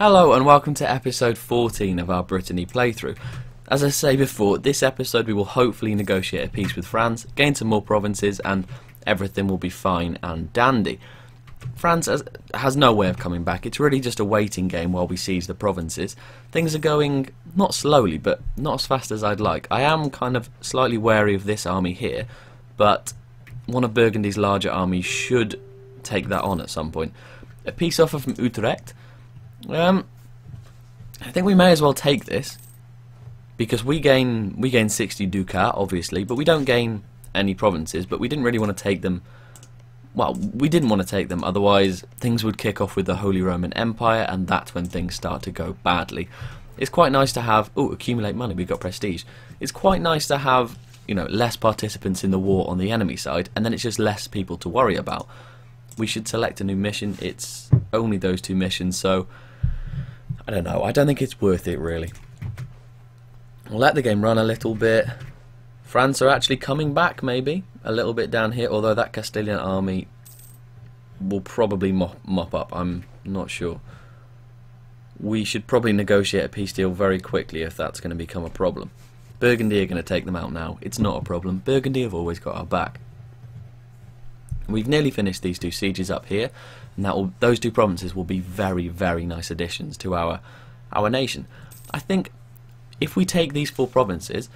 Hello and welcome to episode 14 of our Brittany playthrough. As I say before, this episode we will hopefully negotiate a peace with France, gain some more provinces, and everything will be fine and dandy. France has no way of coming back. It's really just a waiting game while we seize the provinces. Things are going, not slowly, but not as fast as I'd like. I am kind of slightly wary of this army here, but one of Burgundy's larger armies should take that on at some point. A peace offer from Utrecht. I think we may as well take this because we gain 60 ducats obviously, but we don't gain any provinces. But we didn't really want to take them. Well, we didn't want to take them, otherwise things would kick off with the Holy Roman Empire, and that's when things start to go badly. It's quite nice to have accumulate money. We got prestige. It's quite nice to have, you know, less participants in the war on the enemy side, and then it's just less people to worry about. We should select a new mission. It's only those two missions, so I don't know. I don't think it's worth it, really. We'll let the game run a little bit. France are actually coming back, maybe, a little bit down here, although that Castilian army will probably mop up. I'm not sure. We should probably negotiate a peace deal very quickly if that's going to become a problem. Burgundy are going to take them out now. It's not a problem. Burgundy have always got our back. We've nearly finished these two sieges up here, and those two provinces will be very, very nice additions to our nation. I think if we take these four provinces,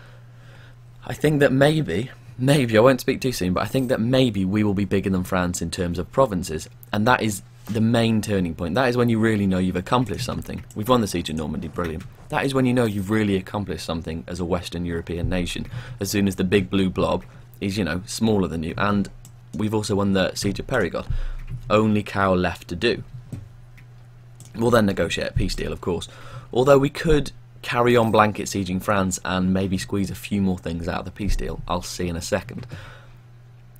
I think that maybe, I won't speak too soon, but I think that maybe we will be bigger than France in terms of provinces, and that is the main turning point. That is when you really know you've accomplished something. We've won the siege of Normandy, brilliant. That is when you know you've really accomplished something as a Western European nation, as soon as the big blue blob is, you know, smaller than you. And we've also won the siege of Périgord. Only cow left to do. We'll then negotiate a peace deal, of course. Although we could carry on blanket sieging France and maybe squeeze a few more things out of the peace deal. I'll see in a second.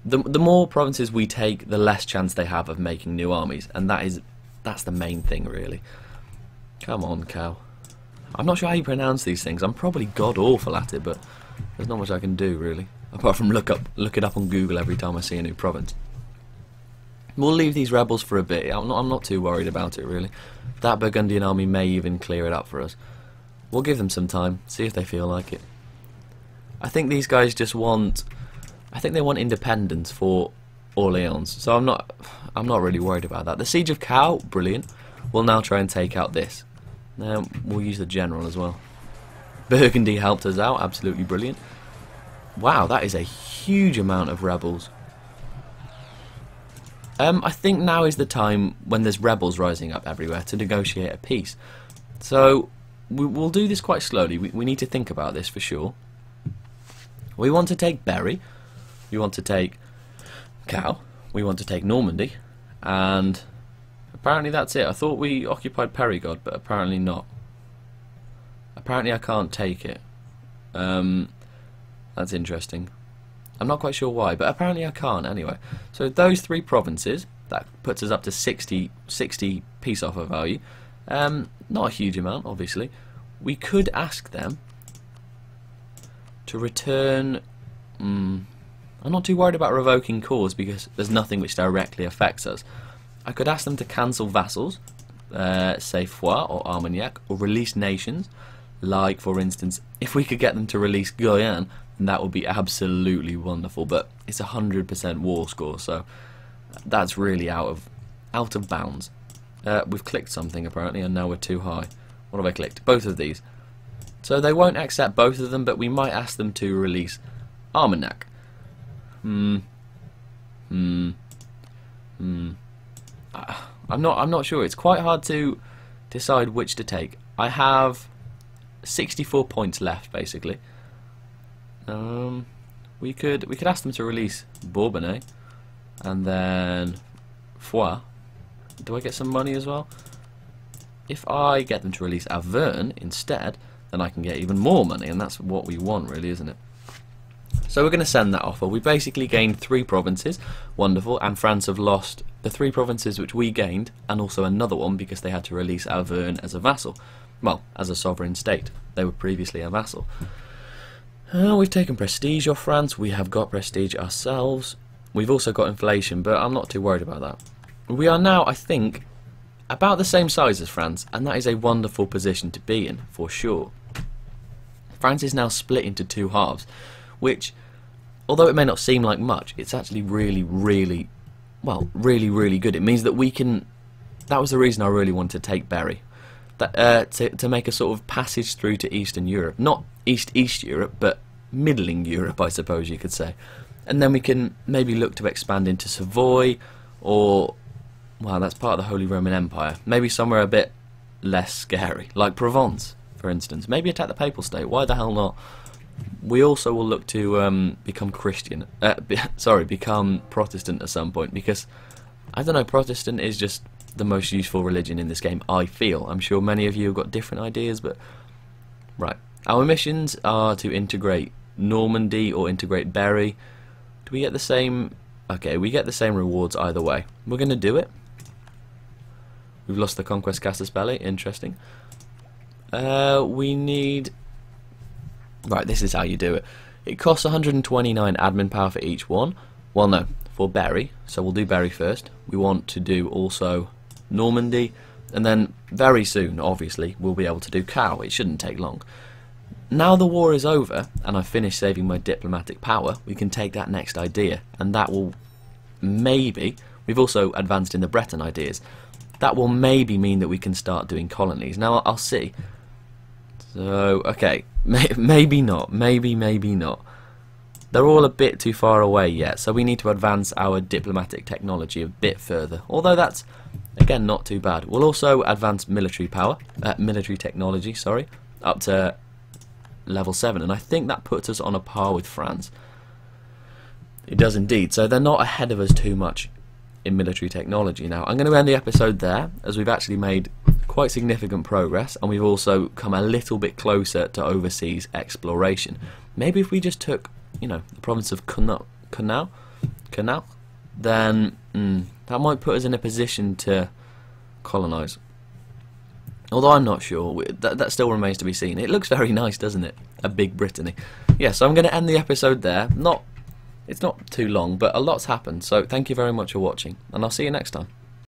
The more provinces we take, the less chance they have of making new armies, and that's the main thing, really. Come on, cow. I'm not sure how you pronounce these things. I'm probably god awful at it, but there's not much I can do, really. Apart from look it up on Google every time I see a new province. We'll leave these rebels for a bit. I'm not too worried about it, really. That Burgundian army may even clear it up for us. We'll give them some time, see if they feel like it. I think these guys just want... I think they want independence for Orleans, so I'm not really worried about that. The siege of Caux, brilliant. We'll now try and take out this. Now we'll use the general as well. Burgundy helped us out, absolutely brilliant. Wow, that is a huge amount of rebels. I think now is the time when there's rebels rising up everywhere to negotiate a peace. So we'll do this quite slowly. We need to think about this for sure. We want to take Berry. We want to take Caux. We want to take Normandy. And apparently that's it. I thought we occupied Périgord, but apparently not. Apparently I can't take it. That's interesting. I'm not quite sure why, but apparently I can't anyway. So those three provinces, that puts us up to 60 peace offer value. Not a huge amount, obviously. We could ask them to return... I'm not too worried about revoking cause because there's nothing which directly affects us. I could ask them to cancel vassals, say Foix or Armagnac, or release nations. Like, for instance, if we could get them to release Guyane, and that would be absolutely wonderful, but it's 100% war score, so that's really out of bounds. We've clicked something apparently, and now we're too high. What have I clicked? Both of these. So they won't accept both of them, but we might ask them to release Armagnac. I'm not sure. It's quite hard to decide which to take. I have 64 points left, basically. We could ask them to release Bourbonnais, and then Foix. Do I get some money as well? If I get them to release Auvergne instead, then I can get even more money, and that's what we want, really, isn't it? So we're going to send that offer. We basically gained three provinces, wonderful, and France have lost the three provinces which we gained, and also another one because they had to release Auvergne as a vassal. Well, as a sovereign state. They were previously a vassal. We've taken prestige off France. We have got prestige ourselves. We've also got inflation, but I'm not too worried about that. We are now, I think, about the same size as France, and that is a wonderful position to be in, for sure. France is now split into two halves, which, although it may not seem like much, it's actually really good. It means that we can... That was the reason I really wanted to take Berry, that, to make a sort of passage through to Eastern Europe. Not East-East Europe, but middling Europe, I suppose you could say. And then we can maybe look to expand into Savoy, or... Well, that's part of the Holy Roman Empire. Maybe somewhere a bit less scary, like Provence, for instance. Maybe attack the Papal State, why the hell not? We also will look to become Christian, become Protestant at some point, because, I don't know, Protestant is just the most useful religion in this game, I feel. I'm sure many of you have got different ideas, but... Right, our missions are to integrate Normandy or integrate Berry. Do we get the same... Okay, we get the same rewards either way. We're going to do it. We've lost the Conquest Casaspelli, interesting. We need... Right, this is how you do it. It costs 129 admin power for each one. Well, no, for Berry. So we'll do Berry first. We want to do also Normandy. And then very soon, obviously, we'll be able to do Cow. It shouldn't take long. Now the war is over, and I've finished saving my diplomatic power, we can take that next idea. And that will maybe... We've also advanced in the Breton ideas. That will maybe mean that we can start doing colonies. Now, I'll see. So, okay... Maybe not. Maybe not. They're all a bit too far away yet, so we need to advance our diplomatic technology a bit further. Although that's, again, not too bad. We'll also advance military power, military technology, sorry, up to level 7, and I think that puts us on a par with France. It does indeed, so they're not ahead of us too much in military technology. Now, I'm going to end the episode there, as we've actually made quite significant progress, and we've also come a little bit closer to overseas exploration. Maybe if we just took, you know, the province of Connaught, then that might put us in a position to colonise. Although I'm not sure, that still remains to be seen. It looks very nice, doesn't it? A big Brittany. Yeah, so I'm going to end the episode there. It's not too long, but a lot's happened, so thank you very much for watching, and I'll see you next time.